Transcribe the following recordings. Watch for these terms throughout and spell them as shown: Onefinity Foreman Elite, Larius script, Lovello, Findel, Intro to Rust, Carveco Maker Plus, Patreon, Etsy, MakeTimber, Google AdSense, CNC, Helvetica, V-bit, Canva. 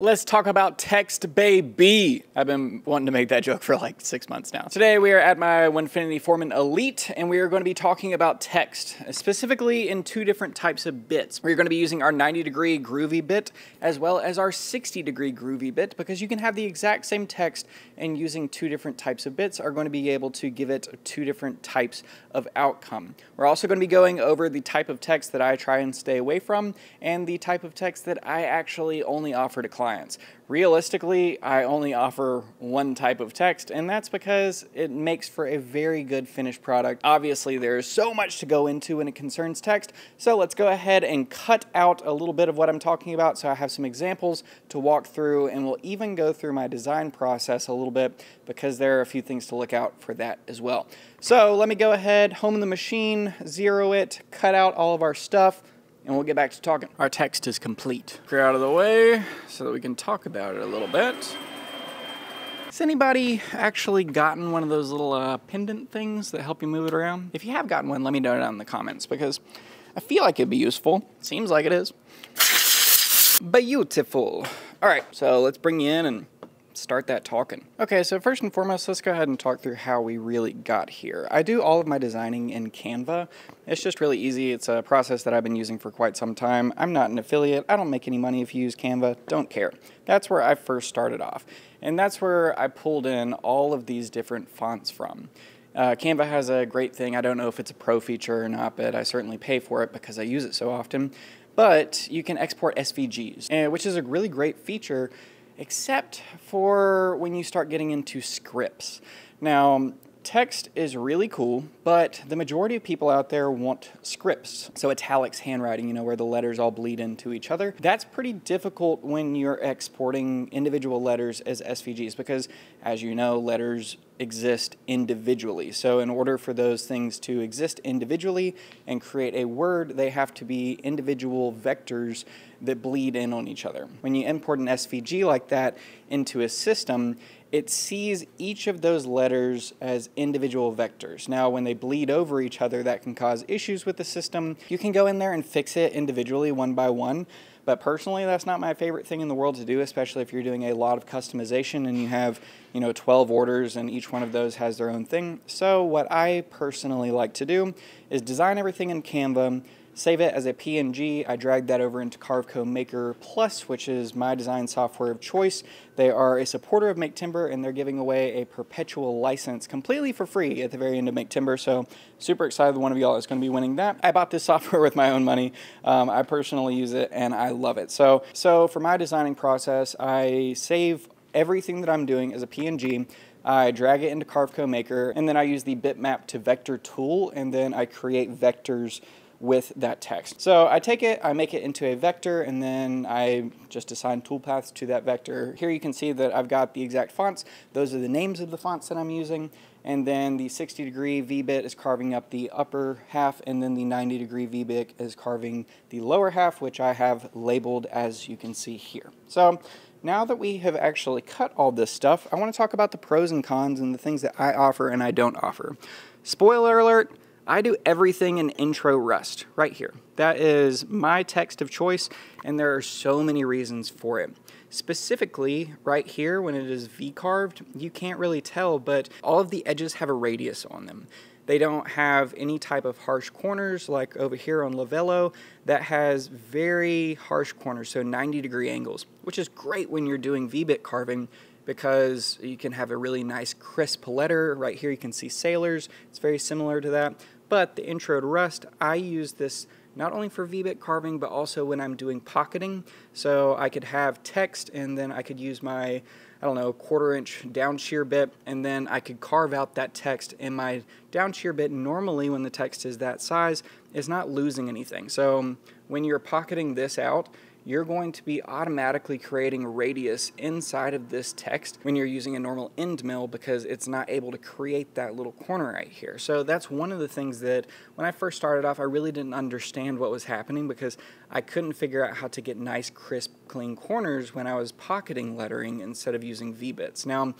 Let's talk about text, baby. I've been wanting to make that joke for like 6 months now. Today we are at my Onefinity Foreman Elite, and we are going to be talking about text, specifically in two different types of bits. We're going to be using our 90-degree groovy bit as well as our 60-degree groovy bit, because you can have the exact same text and using two different types of bits are going to be able to give it two different types of outcome. We're also going to be going over the type of text that I try and stay away from and the type of text that I actually only offer to clients. Realistically, I only offer one type of text, and that's because it makes for a very good finished product. Obviously, there is so much to go into when it concerns text, so let's go ahead and cut out a little bit of what I'm talking about so I have some examples to walk through, and we'll even go through my design process a little bit because there are a few things to look out for that as well. So let me go ahead, home the machine, zero it, cut out all of our stuff, and we'll get back to talking. Our text is complete. Clear out of the way so that we can talk about it a little bit. Has anybody actually gotten one of those little pendant things that help you move it around? If you have gotten one, let me know down in the comments, because I feel like it'd be useful. Seems like it is. Beautiful. All right, so let's bring you in and start that talking. Okay, so first and foremost, let's go ahead and talk through how we really got here. I do all of my designing in Canva. It's just really easy. It's a process that I've been using for quite some time. I'm not an affiliate. I don't make any money if you use Canva. Don't care. That's where I first started off. And that's where I pulled in all of these different fonts from. Canva has a great thing. I don't know if it's a pro feature or not, but I certainly pay for it because I use it so often. But you can export SVGs, which is a really great feature, except for when you start getting into scripts. Now, text is really cool, but the majority of people out there want scripts. So italics, handwriting, you know, where the letters all bleed into each other. That's pretty difficult when you're exporting individual letters as SVGs, because as you know, letters exist individually. So in order for those things to exist individually and create a word, they have to be individual vectors that bleed in on each other. When you import an SVG like that into a system, it sees each of those letters as individual vectors. Now, when they bleed over each other, that can cause issues with the system. You can go in there and fix it individually, one by one, but personally, that's not my favorite thing in the world to do, especially if you're doing a lot of customization and you have, you know, 12 orders and each one of those has their own thing. So what I personally like to do is design everything in Canva, save it as a PNG. I dragged that over into Carveco Maker Plus, which is my design software of choice. They are a supporter of MakeTimber, and they're giving away a perpetual license completely for free at the very end of MakeTimber, so super excited that one of y'all is going to be winning that. I bought this software with my own money. I personally use it, and I love it. So for my designing process, I save everything that I'm doing as a PNG. I drag it into Carveco Maker, and then I use the bitmap to vector tool, and then I create vectors with that text. So I take it, I make it into a vector, and then I just assign toolpaths to that vector. Here you can see that I've got the exact fonts. Those are the names of the fonts that I'm using. And then the 60-degree V-bit is carving up the upper half, and then the 90-degree V-bit is carving the lower half, which I have labeled as you can see here. So now that we have actually cut all this stuff, I want to talk about the pros and cons and the things that I offer and I don't offer. Spoiler alert, I do everything in Intro Rust right here. That is my text of choice, and there are so many reasons for it. Specifically, right here, when it is V-carved, you can't really tell, but all of the edges have a radius on them. They don't have any type of harsh corners, like over here on Lovello, that has very harsh corners, so 90-degree angles, which is great when you're doing V-bit carving, because you can have a really nice crisp letter. Right here you can see sailors, it's very similar to that. But the Intro to Rust, I use this not only for V-bit carving, but also when I'm doing pocketing. So I could have text, and then I could use my, I don't know, quarter-inch down shear bit, and then I could carve out that text in my down shear bit. Normally, when the text is that size, it's not losing anything. So when you're pocketing this out, you're going to be automatically creating radius inside of this text when you're using a normal end mill, because it's not able to create that little corner right here. So that's one of the things that when I first started off, I really didn't understand what was happening, because I couldn't figure out how to get nice, crisp, clean corners when I was pocketing lettering instead of using V-bits. Now,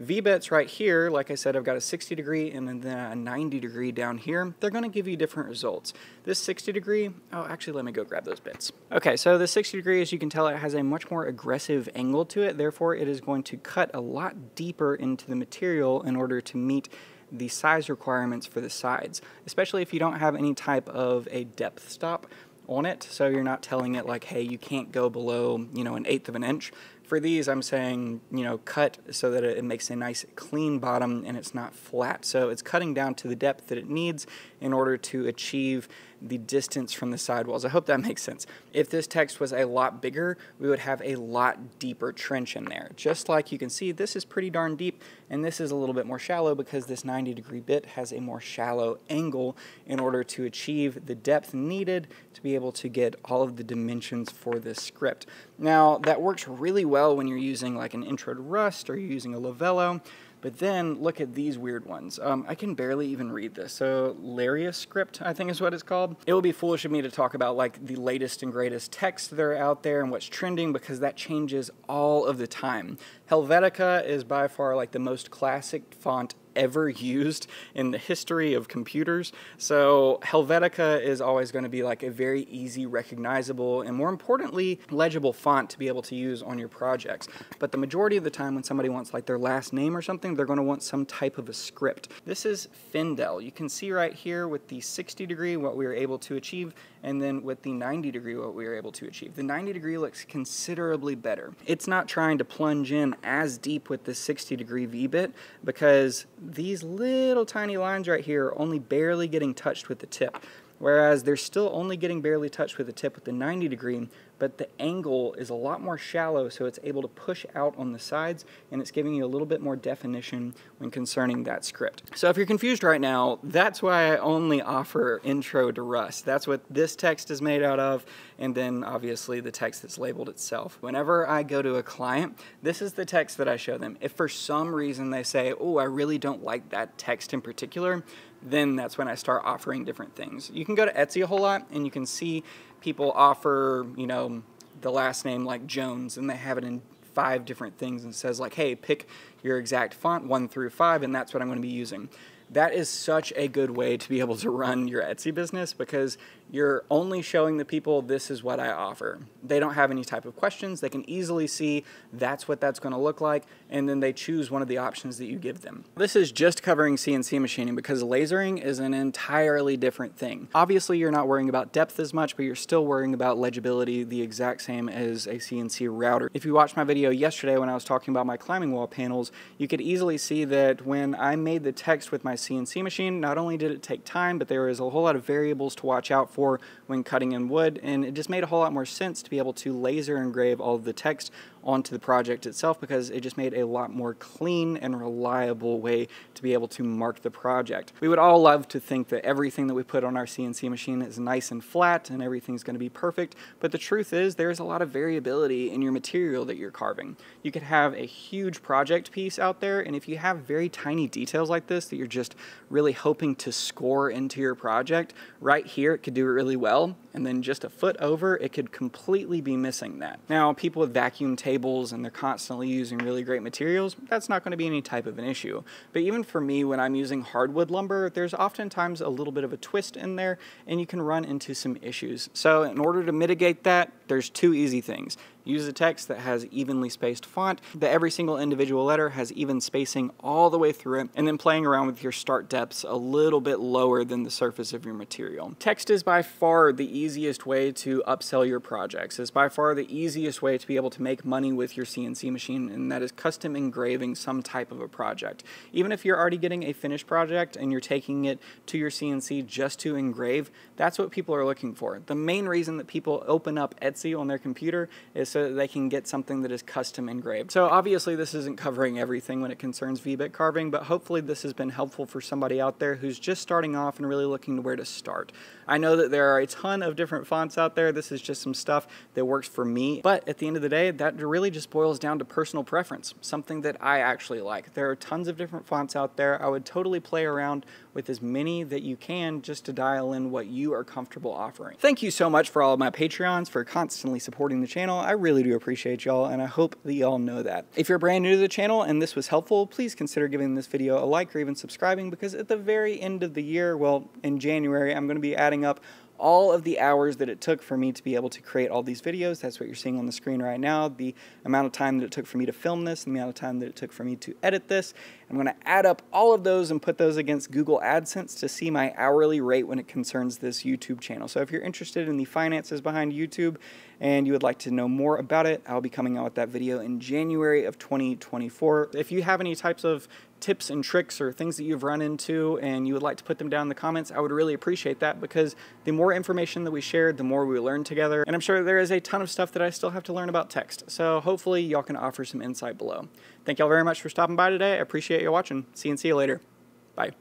V-bits right here, like I said, I've got a 60 degree and then a 90 degree down here. They're going to give you different results. This 60 degree, oh, actually, let me go grab those bits. Okay, so the 60 degree, as you can tell, it has a much more aggressive angle to it. Therefore, it is going to cut a lot deeper into the material in order to meet the size requirements for the sides, especially if you don't have any type of a depth stop on it. So you're not telling it like, hey, you can't go below, you know, 1/8 of an inch. For these, I'm saying, you know, cut so that it makes a nice clean bottom and it's not flat. So it's cutting down to the depth that it needs in order to achieve the distance from the sidewalls. I hope that makes sense. If this text was a lot bigger, we would have a lot deeper trench in there. Just like you can see, this is pretty darn deep, and this is a little bit more shallow because this 90 degree bit has a more shallow angle in order to achieve the depth needed to be able to get all of the dimensions for this script. Now, that works really well when you're using like an Intro to Rust or you're using a Lovello. But then look at these weird ones. I can barely even read this. So Larius script, I think is what it's called. It would be foolish of me to talk about like the latest and greatest texts that are out there and what's trending because that changes all of the time. Helvetica is by far like the most classic font ever used in the history of computers. So Helvetica is always going to be like a very easy, recognizable, and more importantly, legible font to be able to use on your projects. But the majority of the time when somebody wants like their last name or something, they're going to want some type of a script. This is Findel. You can see right here with the 60 degree what we were able to achieve, and then with the 90 degree what we were able to achieve. The 90 degree looks considerably better. It's not trying to plunge in as deep with the 60 degree V-bit because these little tiny lines right here are only barely getting touched with the tip, whereas they're still only getting barely touched with the tip with the 90 degree, but the angle is a lot more shallow, so it's able to push out on the sides, and it's giving you a little bit more definition when concerning that script. So if you're confused right now, that's why I only offer Intro to Rust. That's what this text is made out of, and then obviously the text that's labeled itself. Whenever I go to a client, this is the text that I show them. If for some reason they say, oh, I really don't like that text in particular, then that's when I start offering different things. You can go to Etsy a whole lot, and you can see people offer, you know, the last name like Jones, and they have it in 5 different things, and it says like, hey, pick your exact font 1 through 5, and that's what I'm going to be using. That is such a good way to be able to run your Etsy business because you're only showing the people this is what I offer. They don't have any type of questions. They can easily see that's what that's going to look like, and then they choose one of the options that you give them. This is just covering CNC machining because lasering is an entirely different thing. Obviously, you're not worrying about depth as much, but you're still worrying about legibility the exact same as a CNC router. If you watched my video yesterday when I was talking about my climbing wall panels, you could easily see that when I made the text with my CNC machine, not only did it take time, but there was a whole lot of variables to watch out for when cutting in wood, and it just made a whole lot more sense to be able to laser engrave all of the text onto the project itself because it just made a lot more clean and reliable way to be able to mark the project. We would all love to think that everything that we put on our CNC machine is nice and flat and everything's going to be perfect, but the truth is there's a lot of variability in your material that you're carving. You could have a huge project piece out there, and if you have very tiny details like this that you're just really hoping to score into your project, right here it could do it really well, and then just a foot over it could completely be missing that. Now, people with vacuum tables and they're constantly using really great materials, that's not going to be any type of an issue. But even for me, when I'm using hardwood lumber, there's oftentimes a little bit of a twist in there and you can run into some issues. So in order to mitigate that, there's 2 easy things. Use a text that has evenly spaced font, that every single individual letter has even spacing all the way through it, and then playing around with your start depths a little bit lower than the surface of your material. Text is by far the easiest way to upsell your projects. It's by far the easiest way to be able to make money with your CNC machine, and that is custom engraving some type of a project. Even if you're already getting a finished project and you're taking it to your CNC just to engrave, that's what people are looking for. The main reason that people open up Etsy on their computer is so that they can get something that is custom engraved. So obviously this isn't covering everything when it concerns V-bit carving, but hopefully this has been helpful for somebody out there who's just starting off and really looking to where to start. I know that there are a ton of different fonts out there. This is just some stuff that works for me, but at the end of the day, that really just boils down to personal preference, something that I actually like. There are tons of different fonts out there. I would totally play around with as many that you can just to dial in what you are comfortable offering. Thank you so much for all of my Patreons for constantly supporting the channel. I really do appreciate y'all, and I hope that y'all know that. If you're brand new to the channel and this was helpful, please consider giving this video a like or even subscribing, because at the very end of the year, well, in January, I'm going to be adding up all of the hours that it took for me to be able to create all these videos. That's what you're seeing on the screen right now. The amount of time that it took for me to film this, the amount of time that it took for me to edit this. I'm gonna add up all of those and put those against Google AdSense to see my hourly rate when it concerns this YouTube channel. So if you're interested in the finances behind YouTube and you would like to know more about it, I'll be coming out with that video in January of 2024. If you have any types of tips and tricks or things that you've run into and you would like to put them down in the comments, I would really appreciate that, because the more information that we shared, the more we learn together. And I'm sure there is a ton of stuff that I still have to learn about text. So hopefully y'all can offer some insight below. Thank y'all very much for stopping by today. I appreciate you watching. See you later. Bye.